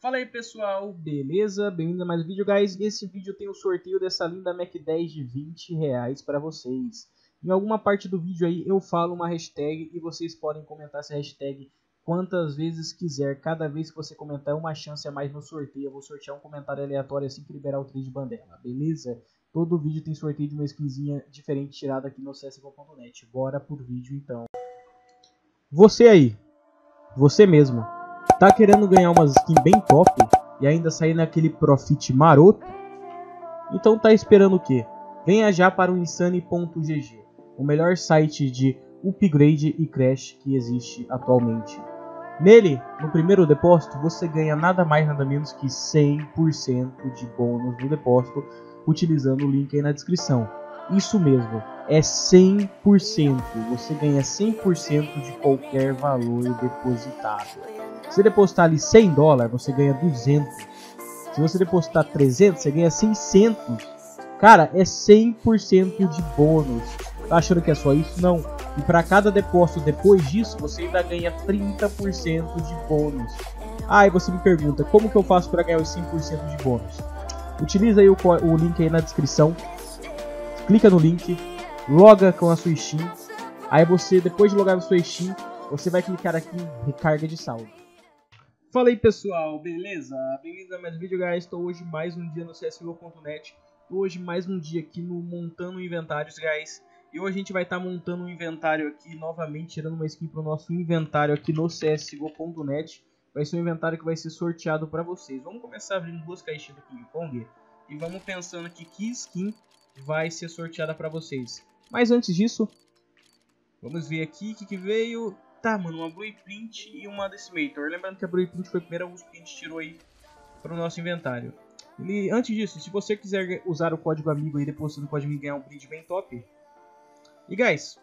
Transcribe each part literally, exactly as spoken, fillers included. Fala aí pessoal, beleza? Bem-vindo a mais um vídeo, guys. Nesse vídeo tem um sorteio dessa linda Mac dez de vinte reais para vocês. Em alguma parte do vídeo aí eu falo uma hashtag e vocês podem comentar essa hashtag quantas vezes quiser. Cada vez que você comentar, uma chance a mais no sorteio. Eu vou sortear um comentário aleatório assim que liberar o três de bandela, beleza? Todo vídeo tem sorteio de uma skinzinha diferente tirada aqui no C S G O ponto net. Bora por vídeo então. Você aí, você mesmo, tá querendo ganhar umas skins bem top e ainda sair naquele profit maroto? Então tá esperando o quê? Venha já para o Insane ponto G G, o melhor site de upgrade e crash que existe atualmente. Nele, no primeiro depósito, você ganha nada mais nada menos que cem por cento de bônus no depósito, utilizando o link aí na descrição. Isso mesmo, é cem por cento, você ganha cem por cento de qualquer valor depositado. Se você depositar ali cem dólares, você ganha duzentos. Se você depositar trezentos, você ganha seiscentos. Cara, é cem por cento de bônus. Tá achando que é só isso? Não. E para cada depósito depois disso, você ainda ganha trinta por cento de bônus. Ah, e você me pergunta, como que eu faço para ganhar os cem por cento de bônus? Utiliza aí o, o link aí na descrição. Clica no link, loga com a sua Steam. Aí você, depois de logar na sua Steam, você vai clicar aqui em recarga de saldo. Fala aí pessoal, beleza? Bem-vindos a mais um vídeo, guys. Estou hoje mais um dia no C S G O ponto net. Hoje mais um dia aqui no montando inventários, guys. E hoje a gente vai estar tá montando um inventário aqui novamente, tirando uma skin para o nosso inventário aqui no C S G O ponto net. Vai ser um inventário que vai ser sorteado para vocês. Vamos começar abrindo duas caixinhas do King Kong e vamos pensando aqui que skin vai ser sorteada para vocês. Mas antes disso, vamos ver aqui o que, que veio. Tá, mano, uma blueprint e uma decimator. Lembrando que a blueprint foi o primeiro uso que a gente tirou aí para o nosso inventário. E antes disso, se você quiser usar o código amigo aí, depois você pode me ganhar um brinde bem top. E guys,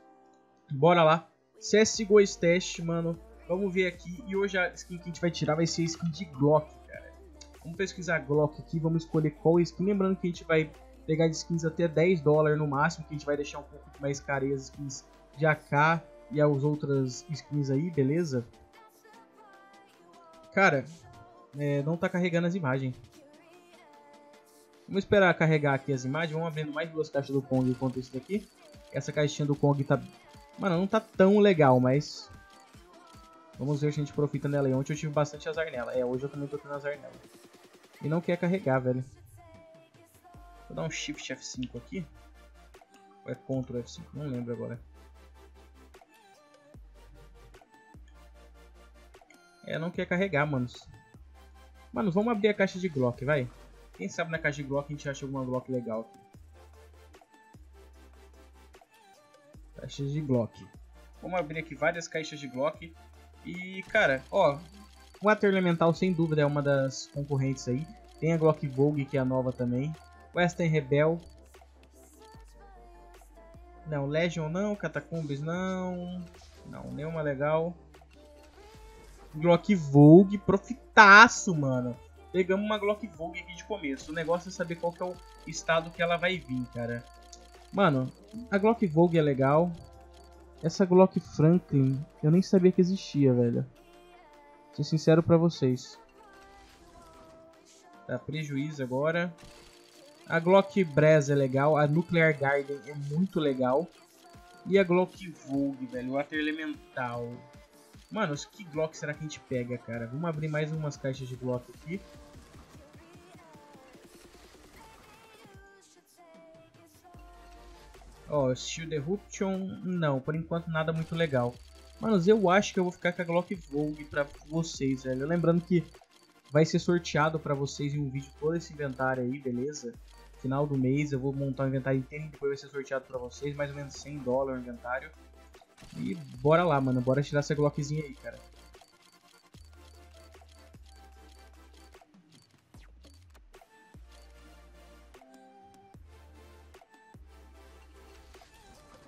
bora lá. C S G O Stash, mano. Vamos ver aqui. E hoje a skin que a gente vai tirar vai ser a skin de Glock, cara. Vamos pesquisar Glock aqui, vamos escolher qual skin. Lembrando que a gente vai pegar de skins até dez dólares no máximo, que a gente vai deixar um pouco mais caras as skins de A K e as outras skins aí, beleza? Cara, é, não tá carregando as imagens. Vamos esperar carregar aqui as imagens, vamos abrindo mais duas caixas do Kong enquanto isso daqui. Essa caixinha do Kong tá... Mano, não tá tão legal, mas... Vamos ver se a gente profita nela. E ontem eu tive bastante azar nela. É, hoje eu também tô tendo azar nela. E não quer carregar, velho. Vou dar um Shift F cinco aqui. Ou é Ctrl F cinco? Não lembro agora. É, não quer carregar, manos. Manos, vamos abrir a caixa de Glock, vai. Quem sabe na caixa de Glock a gente acha alguma Glock legal aqui. Caixas de Glock. Vamos abrir aqui várias caixas de Glock. E, cara, ó. Water Elemental, sem dúvida, é uma das concorrentes aí. Tem a Glock Vogue, que é a nova também. Western Rebel. Não, Legion não. Catacombs não. Não, nenhuma legal. Glock Vogue. Profitaço, mano. Pegamos uma Glock Vogue aqui de começo. O negócio é saber qual que é o estado que ela vai vir, cara. Mano, a Glock Vogue é legal. Essa Glock Franklin, eu nem sabia que existia, velho. Ser sincero pra vocês. Tá, prejuízo agora. A Glock Brez é legal. A Nuclear Garden é muito legal. E a Glock Vogue, velho. O Water Elemental. Mano, que Glock será que a gente pega, cara? Vamos abrir mais umas caixas de Glock aqui. Ó, oh, Steel Eruption, não, por enquanto nada muito legal. Manos, eu acho que eu vou ficar com a Glock Vogue pra vocês, velho. Lembrando que vai ser sorteado pra vocês em um vídeo todo esse inventário aí, beleza? Final do mês eu vou montar o um inventário inteiro e depois vai ser sorteado pra vocês. Mais ou menos cem dólares o inventário. E bora lá, mano, bora tirar essa Glockzinha aí, cara.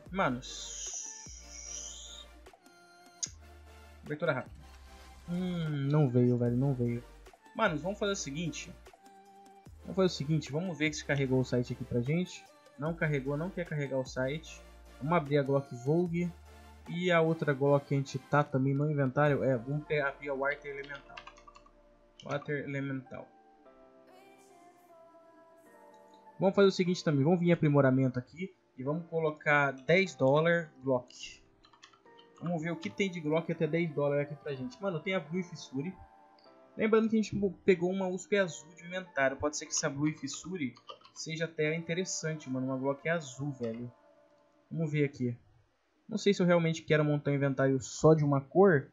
Manos. Abertura rápida. Hum, não veio, velho, não veio. Manos, vamos fazer o seguinte. Vamos fazer o seguinte, vamos ver se carregou o site aqui pra gente. Não carregou, não quer carregar o site. Vamos abrir a Glock Vogue. E a outra Glock que a gente tá também no inventário é... Vamos abrir a Water Elemental. Water Elemental. Vamos fazer o seguinte também, vamos vir em aprimoramento aqui e vamos colocar dez dólares Glock. Vamos ver o que tem de Glock até dez dólares aqui pra gente. Mano, tem a Blue Fissure. Lembrando que a gente pegou uma U S P azul de inventário. Pode ser que essa Blue Fissure seja até interessante, mano. Uma Glock azul, velho. Vamos ver aqui. Não sei se eu realmente quero montar um inventário só de uma cor,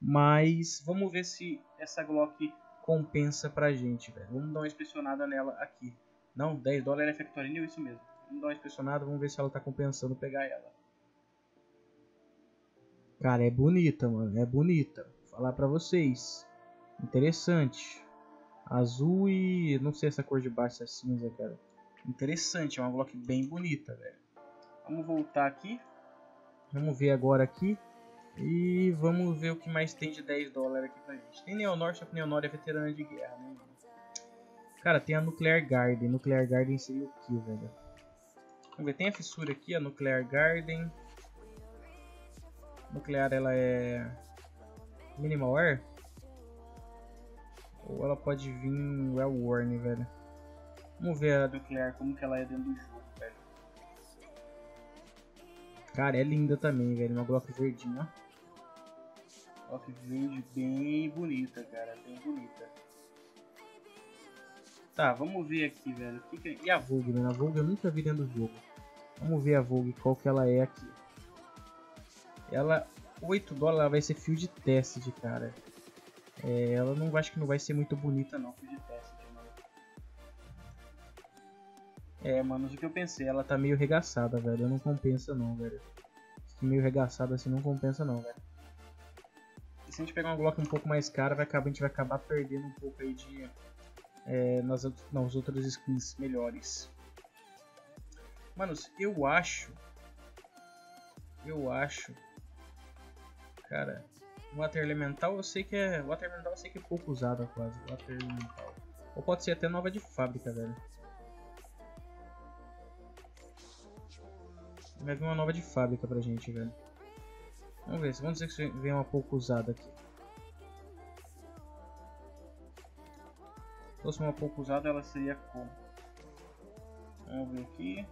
mas vamos ver se essa Glock compensa pra gente, velho. Vamos dar uma inspecionada nela aqui. Não, dez dólares é factory, isso mesmo. Vamos dar uma inspecionada, vamos ver se ela tá compensando pegar ela. Cara, é bonita, mano. É bonita. Vou falar pra vocês. Interessante. Azul e... não sei essa cor de baixo, essa cinza, cara. Interessante, é uma Glock bem bonita, velho. Vamos voltar aqui. Vamos ver agora aqui. E vamos ver o que mais tem de dez dólares aqui pra gente. Tem Neo-Noir, só que Neo-Noir é veterana de guerra, né, mano? Cara, tem a Nuclear Garden. Nuclear Garden seria o que, velho? Vamos ver, tem a Fissure aqui, a Nuclear Garden. Nuclear, ela é... minimal wear? Ou ela pode vir well worn, velho. Vamos ver a Nuclear, como que ela é dentro do jogo, velho. Cara, é linda também, velho. Uma Glock verdinha, ó. Glock verde bem bonita, cara. Bem bonita. Tá, vamos ver aqui, velho. Que que é? E a Vogue, mano? A Vogue eu nunca vi dentro do jogo. Vamos ver a Vogue, qual que ela é aqui. Ela, oito dólares, ela vai ser field tested, cara. É, ela não, acho que não vai ser muito bonita não, field test, mano. É, mano, o que eu pensei, ela tá meio regaçada, velho, não compensa não, velho. Meio regaçada assim não compensa não, velho. E se a gente pegar uma Glock um pouco mais cara, vai acabar, a gente vai acabar perdendo um pouco aí de... é, nas, nas outras skins melhores. Mano, eu acho... eu acho... cara... Water Elemental eu sei que é. Water Elemental eu sei que é pouco usada quase. Water Elemental. Ou pode ser até nova de fábrica, velho. Vai vir uma nova de fábrica pra gente, velho. Vamos ver, vamos dizer que vem uma pouco usada aqui. Se fosse uma pouco usada, ela seria como? Vamos ver aqui.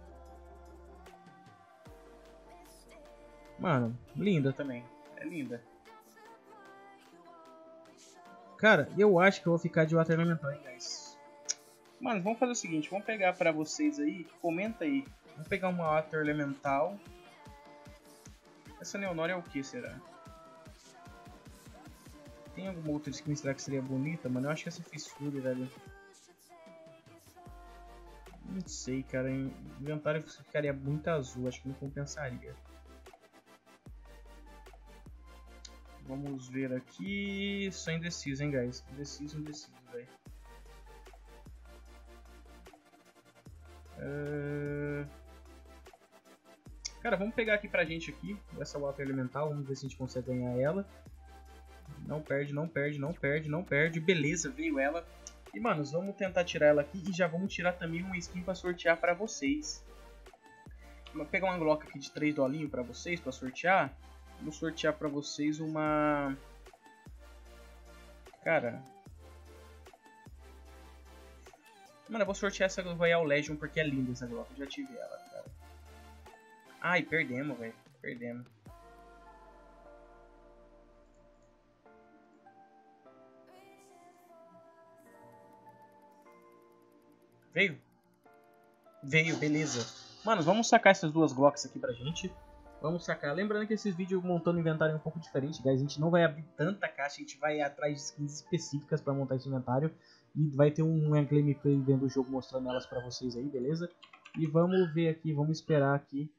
Mano, linda também. É linda. Cara, eu acho que eu vou ficar de Water Elemental, hein, guys. Mano, vamos fazer o seguinte, vamos pegar pra vocês aí, comenta aí. Vamos pegar uma Water Elemental. Essa Neo-Noir é o que, será? Tem alguma outra skin, será que seria bonita, mano? Eu acho que essa Fissure, velho. Não sei, cara. O inventário ficaria muito azul, acho que não compensaria. Vamos ver aqui. Só indeciso, hein, guys? Indeciso, indeciso, velho. Uh... Cara, vamos pegar aqui pra gente aqui. Essa Water Elemental. Vamos ver se a gente consegue ganhar ela. Não perde, não perde, não perde, não perde. Beleza, veio ela. E, mano, vamos tentar tirar ela aqui. E já vamos tirar também uma skin pra sortear pra vocês. Vou pegar uma Glock aqui de três dolinhos pra vocês, pra sortear. Vou sortear pra vocês uma... cara... mano, eu vou sortear essa Royal Legion porque é linda essa Glock. Eu já tive ela, cara. Ai, perdemos, velho. Perdemos. Veio? Veio, beleza. Mano, vamos sacar essas duas Glocks aqui pra gente. Vamos sacar. Lembrando que esses vídeos montando inventário é um pouco diferente, guys. A gente não vai abrir tanta caixa, a gente vai atrás de skins específicas para montar esse inventário. E vai ter um gameplay dentro do jogo mostrando elas para vocês aí, beleza? E vamos ver aqui, vamos esperar aqui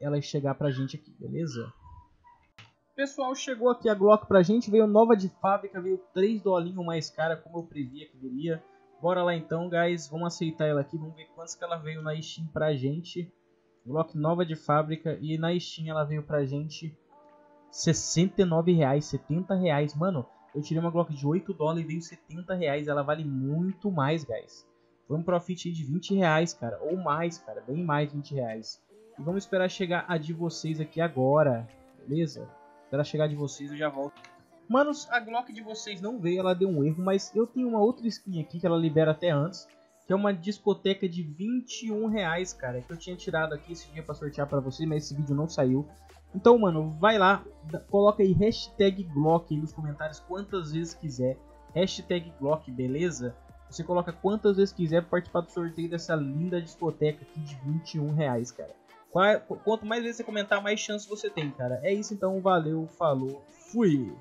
elas chegar pra gente aqui, beleza? Pessoal, chegou aqui a Glock pra gente, veio nova de fábrica, veio três dolinhos mais cara, como eu previa que viria. Bora lá então, guys, vamos aceitar ela aqui, vamos ver quantos que ela veio na Steam pra gente. Glock nova de fábrica e na Steam ela veio pra gente sessenta e nove reais, setenta reais. Mano, eu tirei uma Glock de oito dólares e veio setenta reais. Ela vale muito mais, guys. Foi um profit aí de vinte reais, cara. Ou mais, cara. Bem mais vinte reais. E vamos esperar chegar a de vocês aqui agora. Beleza? Esperar chegar a de vocês eu já volto. Manos, a Glock de vocês não veio, ela deu um erro, mas eu tenho uma outra skin aqui que ela libera até antes, que é uma discoteca de vinte e um reais, cara, que eu tinha tirado aqui esse dia pra sortear pra vocês, mas esse vídeo não saiu. Então, mano, vai lá, coloca aí hashtag Glock aí nos comentários quantas vezes quiser, hashtag Glock, beleza? Você coloca quantas vezes quiser pra participar do sorteio dessa linda discoteca aqui de vinte e um reais, cara. Quanto mais vezes você comentar, mais chance você tem, cara. É isso então, valeu, falou, fui!